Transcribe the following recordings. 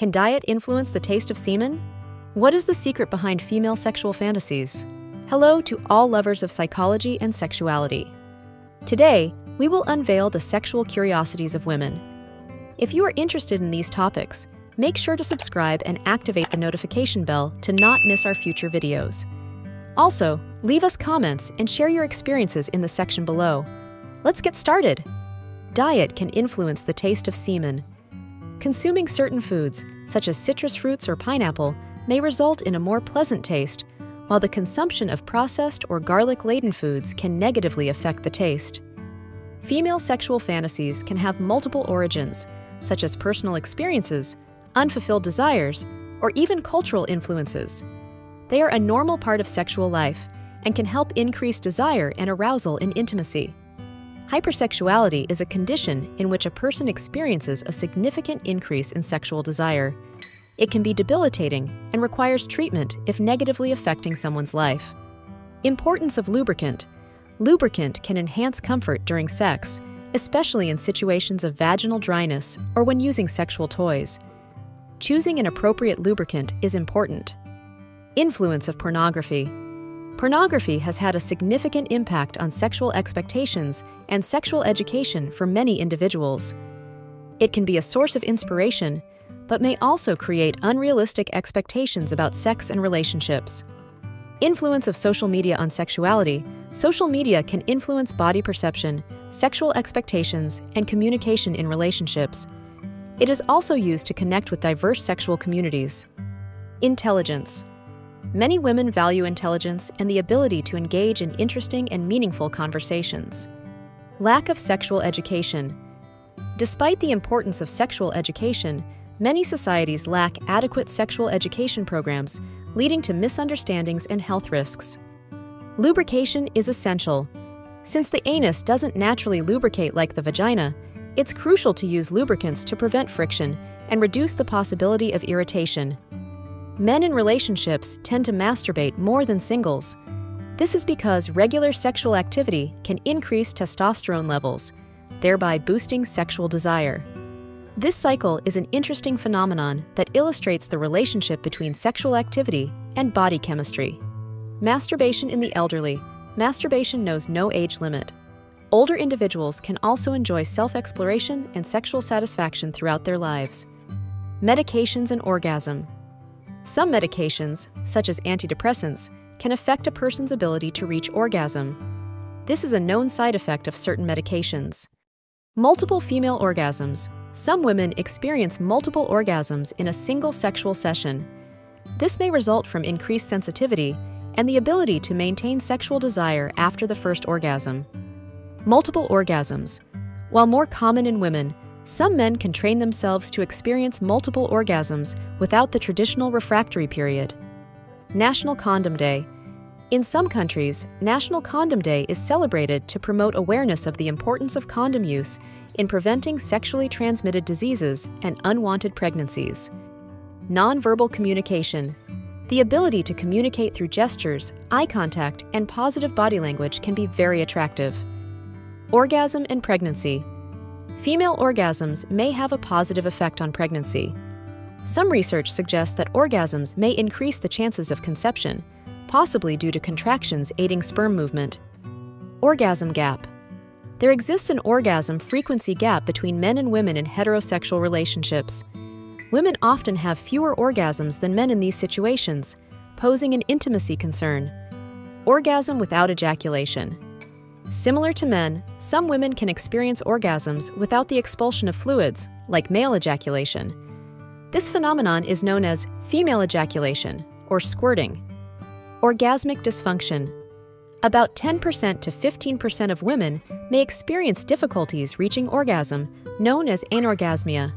Can diet influence the taste of semen? What is the secret behind female sexual fantasies? Hello to all lovers of psychology and sexuality. Today, we will unveil the sexual curiosities of women. If you are interested in these topics, make sure to subscribe and activate the notification bell to not miss our future videos. Also, leave us comments and share your experiences in the section below. Let's get started. Diet can influence the taste of semen. Consuming certain foods, such as citrus fruits or pineapple, may result in a more pleasant taste, while the consumption of processed or garlic-laden foods can negatively affect the taste. Female sexual fantasies can have multiple origins, such as personal experiences, unfulfilled desires, or even cultural influences. They are a normal part of sexual life and can help increase desire and arousal in intimacy. Hypersexuality is a condition in which a person experiences a significant increase in sexual desire. It can be debilitating and requires treatment if negatively affecting someone's life. Importance of lubricant. Lubricant can enhance comfort during sex, especially in situations of vaginal dryness or when using sexual toys. Choosing an appropriate lubricant is important. Influence of pornography. Pornography has had a significant impact on sexual expectations and sexual education for many individuals. It can be a source of inspiration, but may also create unrealistic expectations about sex and relationships. Influence of social media on sexuality. Social media can influence body perception, sexual expectations, and communication in relationships. It is also used to connect with diverse sexual communities. Intelligence. Many women value intelligence and the ability to engage in interesting and meaningful conversations. Lack of sexual education. Despite the importance of sexual education, many societies lack adequate sexual education programs, leading to misunderstandings and health risks. Lubrication is essential. Since the anus doesn't naturally lubricate like the vagina, it's crucial to use lubricants to prevent friction and reduce the possibility of irritation. Men in relationships tend to masturbate more than singles. This is because regular sexual activity can increase testosterone levels, thereby boosting sexual desire. This cycle is an interesting phenomenon that illustrates the relationship between sexual activity and body chemistry. Masturbation in the elderly. Masturbation knows no age limit. Older individuals can also enjoy self-exploration and sexual satisfaction throughout their lives. Medications and orgasm. Some medications, such as antidepressants, can affect a person's ability to reach orgasm. This is a known side effect of certain medications. Multiple female orgasms. Some women experience multiple orgasms in a single sexual session. This may result from increased sensitivity and the ability to maintain sexual desire after the first orgasm. Multiple orgasms. While more common in women, some men can train themselves to experience multiple orgasms without the traditional refractory period. National Condom Day. In some countries, National Condom Day is celebrated to promote awareness of the importance of condom use in preventing sexually transmitted diseases and unwanted pregnancies. Nonverbal communication. The ability to communicate through gestures, eye contact, and positive body language can be very attractive. Orgasm and pregnancy. Female orgasms may have a positive effect on pregnancy. Some research suggests that orgasms may increase the chances of conception, possibly due to contractions aiding sperm movement. Orgasm gap. There exists an orgasm frequency gap between men and women in heterosexual relationships. Women often have fewer orgasms than men in these situations, posing an intimacy concern. Orgasm without ejaculation. Similar to men, some women can experience orgasms without the expulsion of fluids, like male ejaculation. This phenomenon is known as female ejaculation, or squirting. Orgasmic dysfunction. About 10% to 15% of women may experience difficulties reaching orgasm, known as anorgasmia.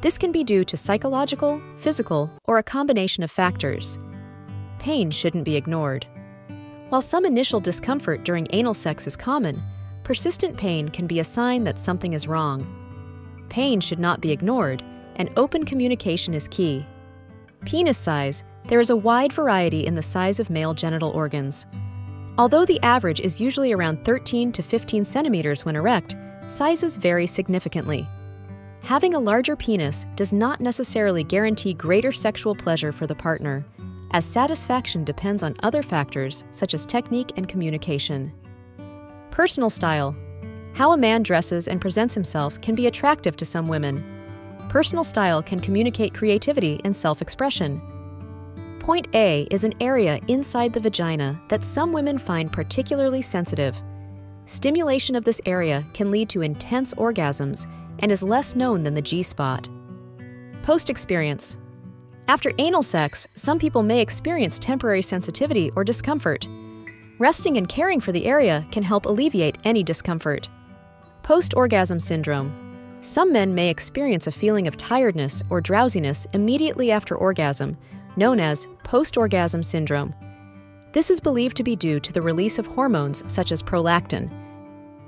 This can be due to psychological, physical, or a combination of factors. Pain shouldn't be ignored. While some initial discomfort during anal sex is common, persistent pain can be a sign that something is wrong. Pain should not be ignored, and open communication is key. Penis size. There is a wide variety in the size of male genital organs. Although the average is usually around 13 to 15 centimeters when erect, sizes vary significantly. Having a larger penis does not necessarily guarantee greater sexual pleasure for the partner, as satisfaction depends on other factors such as technique and communication. Personal style. How a man dresses and presents himself can be attractive to some women. Personal style can communicate creativity and self-expression. Point A is an area inside the vagina that some women find particularly sensitive. Stimulation of this area can lead to intense orgasms and is less known than the G-spot. Post-experience. After anal sex, some people may experience temporary sensitivity or discomfort. Resting and caring for the area can help alleviate any discomfort. Post-orgasm syndrome. Some men may experience a feeling of tiredness or drowsiness immediately after orgasm, known as post-orgasm syndrome. This is believed to be due to the release of hormones such as prolactin.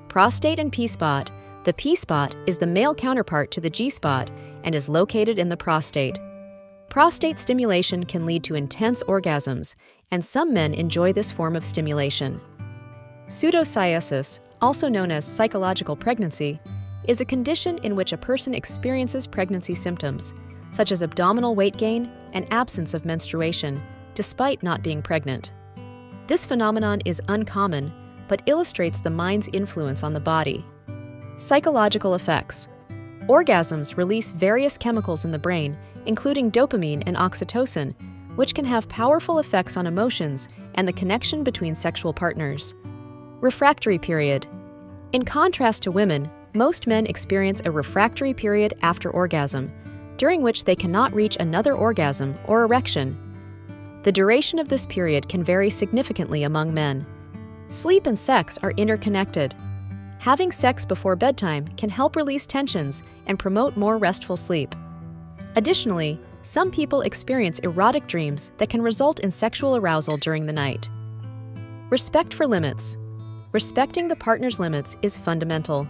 Prostate and P-spot. The P-spot is the male counterpart to the G-spot and is located in the prostate. Prostate stimulation can lead to intense orgasms, and some men enjoy this form of stimulation. Pseudocyesis, also known as psychological pregnancy, is a condition in which a person experiences pregnancy symptoms, such as abdominal weight gain and absence of menstruation, despite not being pregnant. This phenomenon is uncommon, but illustrates the mind's influence on the body. Psychological effects. Orgasms release various chemicals in the brain, including dopamine and oxytocin, which can have powerful effects on emotions and the connection between sexual partners. Refractory period. In contrast to women, most men experience a refractory period after orgasm, during which they cannot reach another orgasm or erection. The duration of this period can vary significantly among men. Sleep and sex are interconnected. Having sex before bedtime can help release tensions and promote more restful sleep. Additionally, some people experience erotic dreams that can result in sexual arousal during the night. Respect for limits. Respecting the partner's limits is fundamental.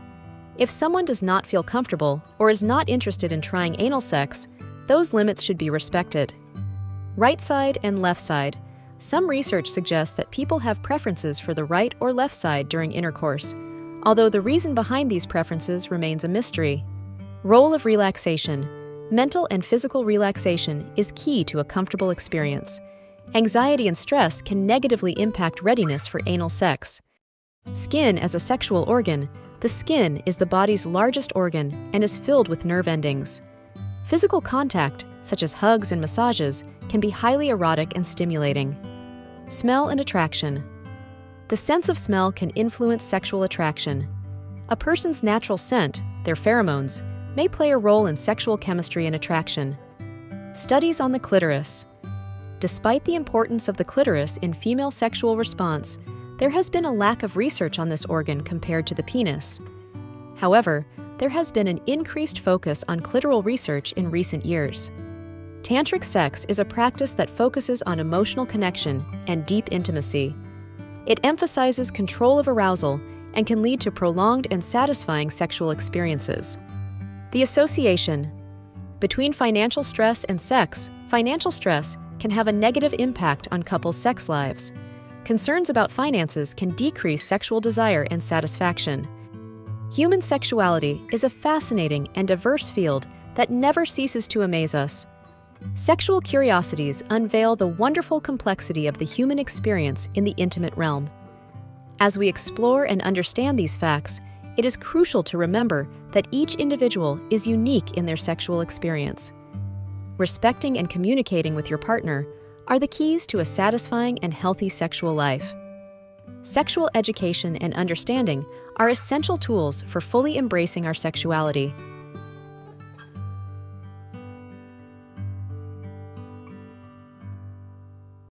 If someone does not feel comfortable or is not interested in trying anal sex, those limits should be respected. Right side and left side. Some research suggests that people have preferences for the right or left side during intercourse, although the reason behind these preferences remains a mystery. Role of relaxation. Mental and physical relaxation is key to a comfortable experience. Anxiety and stress can negatively impact readiness for anal sex. Skin as a sexual organ. The skin is the body's largest organ and is filled with nerve endings. Physical contact, such as hugs and massages, can be highly erotic and stimulating. Smell and attraction. The sense of smell can influence sexual attraction. A person's natural scent, their pheromones, may play a role in sexual chemistry and attraction. Studies on the clitoris. Despite the importance of the clitoris in female sexual response, there has been a lack of research on this organ compared to the penis. However, there has been an increased focus on clitoral research in recent years. Tantric sex is a practice that focuses on emotional connection and deep intimacy. It emphasizes control of arousal and can lead to prolonged and satisfying sexual experiences. The association between financial stress and sex. Financial stress can have a negative impact on couples' sex lives. Concerns about finances can decrease sexual desire and satisfaction. Human sexuality is a fascinating and diverse field that never ceases to amaze us. Sexual curiosities unveil the wonderful complexity of the human experience in the intimate realm. As we explore and understand these facts, it is crucial to remember that each individual is unique in their sexual experience. Respecting and communicating with your partner are the keys to a satisfying and healthy sexual life. Sexual education and understanding are essential tools for fully embracing our sexuality.